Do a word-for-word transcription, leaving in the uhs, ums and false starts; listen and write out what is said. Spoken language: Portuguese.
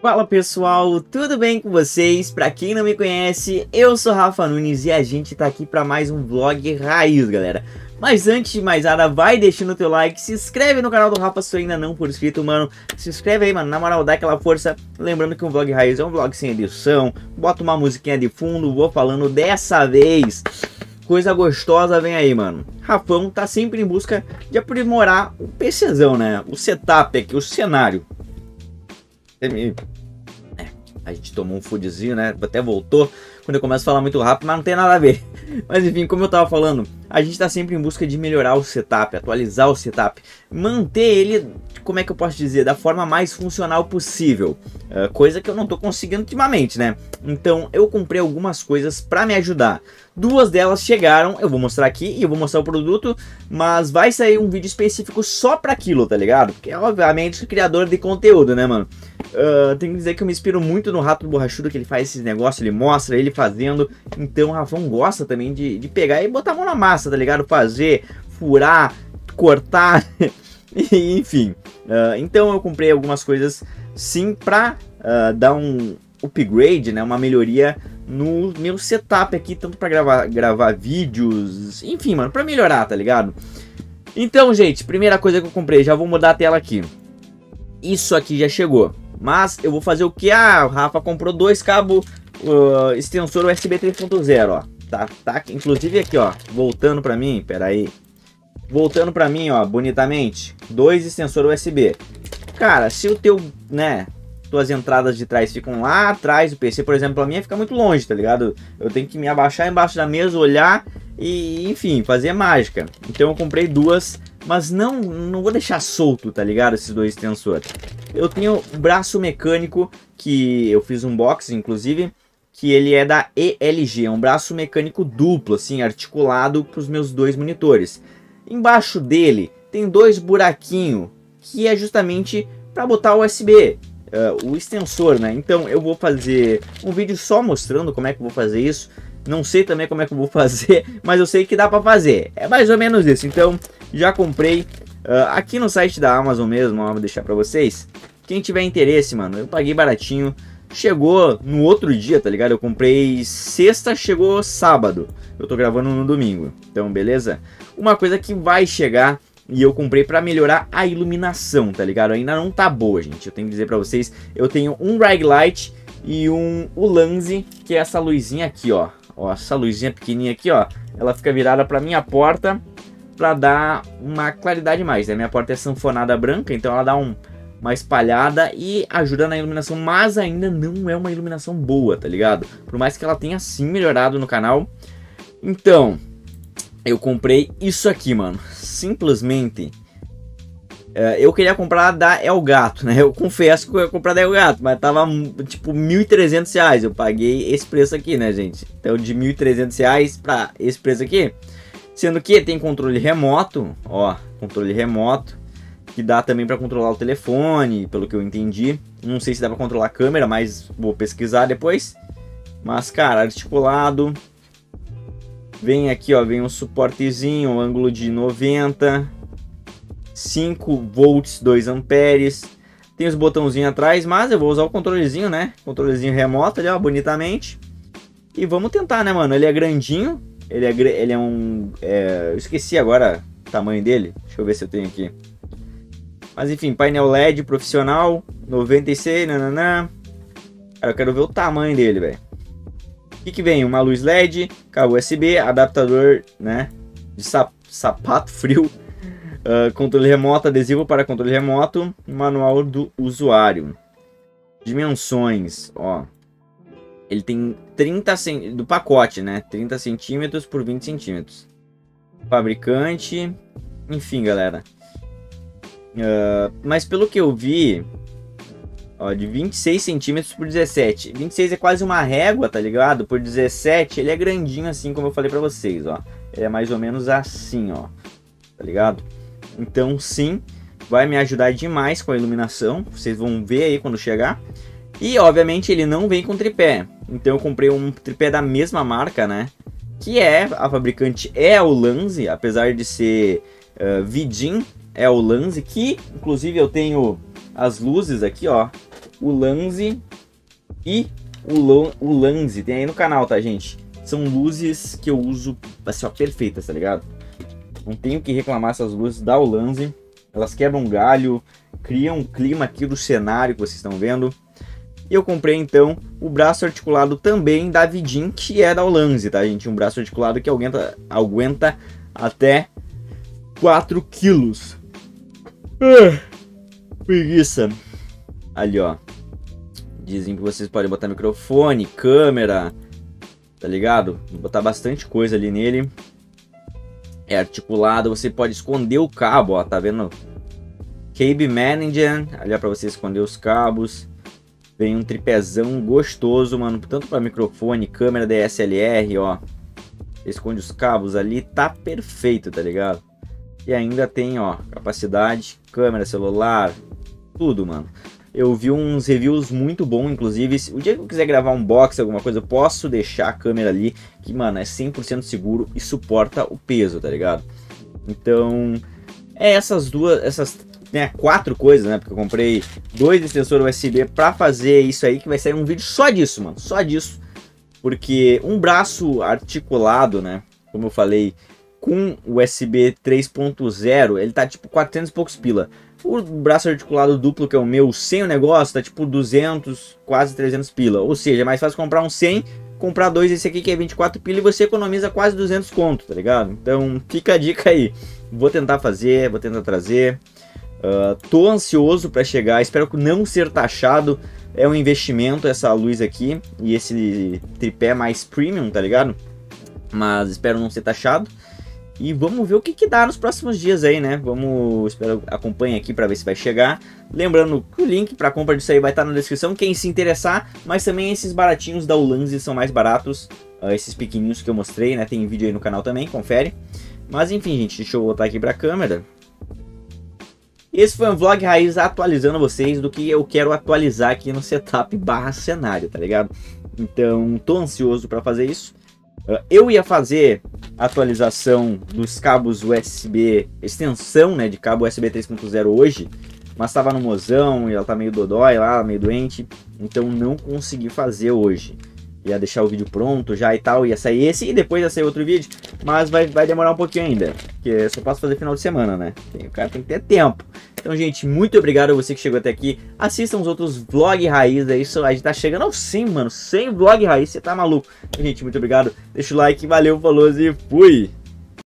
Fala pessoal, tudo bem com vocês? Pra quem não me conhece, eu sou Rafa Nunes e a gente tá aqui pra mais um Vlog Raiz, galera. Mas antes de mais nada, vai deixando o teu like, se inscreve no canal do Rafa se tu ainda não for inscrito, mano. Se inscreve aí, mano, na moral, dá aquela força. Lembrando que um Vlog Raiz é um vlog sem edição, bota uma musiquinha de fundo, vou falando dessa vez. Coisa gostosa vem aí, mano. Rafão tá sempre em busca de aprimorar o PCzão, né? O setup aqui, o cenário. É, a gente tomou um foodzinho, né? Até voltou quando eu começo a falar muito rápido, mas não tem nada a ver. Mas enfim, como eu tava falando, a gente tá sempre em busca de melhorar o setup, atualizar o setup, manter ele, como é que eu posso dizer, da forma mais funcional possível. É, coisa que eu não tô conseguindo ultimamente, né? Então eu comprei algumas coisas pra me ajudar. Duas delas chegaram, eu vou mostrar aqui e eu vou mostrar o produto, mas vai sair um vídeo específico só pra aquilo, tá ligado? Porque obviamente criador de conteúdo, né, mano? Uh, tenho que dizer que eu me inspiro muito no Rato Borrachudo, que ele faz esses negócios, ele mostra ele fazendo. Então o Rafão gosta também de, de pegar e botar a mão na massa, tá ligado? Fazer, furar, cortar, enfim. Uh, então eu comprei algumas coisas sim pra uh, dar um upgrade, né? Uma melhoria no meu setup aqui, tanto pra gravar, gravar vídeos, enfim, mano, pra melhorar, tá ligado? Então, gente, primeira coisa que eu comprei, já vou mudar a tela aqui. Isso aqui já chegou. Mas eu vou fazer o que? Ah, o Rafa comprou dois cabos uh, extensor U S B três ponto zero, ó. Tá, tá, inclusive aqui, ó. Voltando pra mim, peraí. Voltando pra mim, ó, bonitamente. Dois extensor U S B. Cara, se o teu, né, tuas entradas de trás ficam lá atrás, o P C, por exemplo, a minha fica muito longe, tá ligado? Eu tenho que me abaixar embaixo da mesa, olhar e, enfim, fazer mágica. Então eu comprei duas, mas não, não vou deixar solto, tá ligado, esses dois extensores. Eu tenho o braço mecânico, que eu fiz um box, inclusive, que ele é da E L G. É um braço mecânico duplo, assim, articulado para os meus dois monitores. Embaixo dele tem dois buraquinhos, que é justamente para botar o U S B, uh, o extensor, né? Então eu vou fazer um vídeo só mostrando como é que eu vou fazer isso. Não sei também como é que eu vou fazer, mas eu sei que dá para fazer. É mais ou menos isso, então já comprei. Uh, aqui no site da Amazon mesmo, eu vou deixar pra vocês. Quem tiver interesse, mano, eu paguei baratinho. Chegou no outro dia, tá ligado? Eu comprei sexta, chegou sábado. Eu tô gravando no domingo, então beleza? Uma coisa que vai chegar e eu comprei pra melhorar a iluminação, tá ligado? Ainda não tá boa, gente. Eu tenho que dizer pra vocês, eu tenho um ring light e um Ulanzi, que é essa luzinha aqui, ó. Ó, essa luzinha pequenininha aqui, ó. Ela fica virada pra minha porta, pra dar uma claridade mais, né? Minha porta é sanfonada branca, então ela dá um, uma espalhada e ajuda na iluminação, mas ainda não é uma iluminação boa, tá ligado? Por mais que ela tenha sim melhorado no canal. Então, eu comprei isso aqui, mano. Simplesmente, uh, eu queria comprar da Elgato, né? Eu confesso que eu ia comprar da Elgato, mas tava tipo mil e trezentos reais. Eu paguei esse preço aqui, né, gente? Então, de mil e trezentos reais pra esse preço aqui. Sendo que tem controle remoto, ó, controle remoto, que dá também para controlar o telefone, pelo que eu entendi. Não sei se dá para controlar a câmera, mas vou pesquisar depois. Mas, cara, articulado. Vem aqui, ó, vem um suportezinho, um ângulo de noventa, cinco volts, dois amperes. Tem os botãozinhos atrás, mas eu vou usar o controlezinho, né? Controlezinho remoto ali, ó, bonitamente. E vamos tentar, né, mano? Ele é grandinho. Ele é, ele é um... É, eu esqueci agora o tamanho dele. Deixa eu ver se eu tenho aqui. Mas enfim, painel L E D profissional, noventa e seis, nananã. Cara, eu quero ver o tamanho dele, velho. O que que vem? Uma luz L E D, cabo U S B, adaptador, né, de sap, sapato frio, uh, controle remoto, adesivo para controle remoto, manual do usuário. Dimensões, ó. Ele tem trinta centímetros do pacote, né? trinta centímetros por vinte centímetros. Fabricante. Enfim, galera. Uh, mas pelo que eu vi, ó, de vinte e seis centímetros por dezessete. vinte e seis é quase uma régua, tá ligado? Por dezessete, ele é grandinho assim, como eu falei pra vocês, ó. Ele é mais ou menos assim, ó. Tá ligado? Então, sim, vai me ajudar demais com a iluminação. Vocês vão ver aí quando chegar. E, obviamente, ele não vem com tripé. Então eu comprei um tripé da mesma marca, né? Que é, a fabricante é a Ulanzi, apesar de ser uh, Vidin, é a Ulanzi, que inclusive eu tenho as luzes aqui, ó. Ulanzi e Ulanzi. Tem aí no canal, tá, gente? São luzes que eu uso, assim, ó, perfeitas, tá ligado? Não tenho que reclamar essas luzes da Ulanzi. Elas quebram galho, criam um clima aqui do cenário que vocês estão vendo. E eu comprei, então, o braço articulado também da Vidin, que é da Ulanzi, tá, gente? Um braço articulado que aguenta, aguenta até quatro quilos. Ah, preguiça. Ali, ó. Dizem que vocês podem botar microfone, câmera, tá ligado? Vou botar bastante coisa ali nele. É articulado, você pode esconder o cabo, ó, tá vendo? Cable Manager, ali é pra você esconder os cabos. Vem um tripézão gostoso, mano. Tanto para microfone, câmera, D S L R, ó. Esconde os cabos ali. Tá perfeito, tá ligado? E ainda tem, ó, capacidade, câmera, celular, tudo, mano. Eu vi uns reviews muito bons, inclusive. O dia que eu quiser gravar um box, alguma coisa, eu posso deixar a câmera ali. Que, mano, é cem por cento seguro e suporta o peso, tá ligado? Então, é essas duas... essas Né, quatro coisas, né? Porque eu comprei dois extensores U S B pra fazer isso aí, que vai sair um vídeo só disso, mano. Só disso. Porque um braço articulado, né? Como eu falei, com U S B três ponto zero, ele tá tipo quatrocentos e poucos pila. O braço articulado duplo, que é o meu, sem o negócio, tá tipo duzentos, quase trezentos pila. Ou seja, é mais fácil comprar um cem, comprar dois esse aqui que é vinte e quatro pila e você economiza quase duzentos conto, tá ligado? Então fica a dica aí. Vou tentar fazer, vou tentar trazer. Uh, tô ansioso para chegar, espero não ser taxado. É um investimento essa luz aqui e esse tripé mais premium, tá ligado? Mas espero não ser taxado. E vamos ver o que que dá nos próximos dias aí, né? Vamos, espero, acompanhe aqui para ver se vai chegar. Lembrando que o link para compra disso aí vai estar na descrição, quem se interessar. Mas também esses baratinhos da Ulanzi são mais baratos, uh, esses pequenininhos que eu mostrei, né? Tem vídeo aí no canal também, confere. Mas enfim, gente, deixa eu voltar aqui para a câmera. Esse foi um Vlog Raiz atualizando vocês do que eu quero atualizar aqui no setup barra cenário, tá ligado? Então, tô ansioso pra fazer isso. Eu ia fazer atualização dos cabos U S B, extensão, né, de cabo U S B três ponto zero hoje, mas tava no mozão e ela tá meio dodói lá, meio doente, então não consegui fazer hoje. Ia deixar o vídeo pronto já e tal, ia sair esse e depois ia sair outro vídeo, mas vai, vai demorar um pouquinho ainda, porque eu só posso fazer final de semana, né? Tem, o cara tem que ter tempo. Então, gente, muito obrigado a você que chegou até aqui. Assistam os outros Vlog Raiz aí, a gente tá chegando ao cem, mano, sem Vlog Raiz, você tá maluco. Então, gente, muito obrigado, deixa o like, valeu, falou e fui!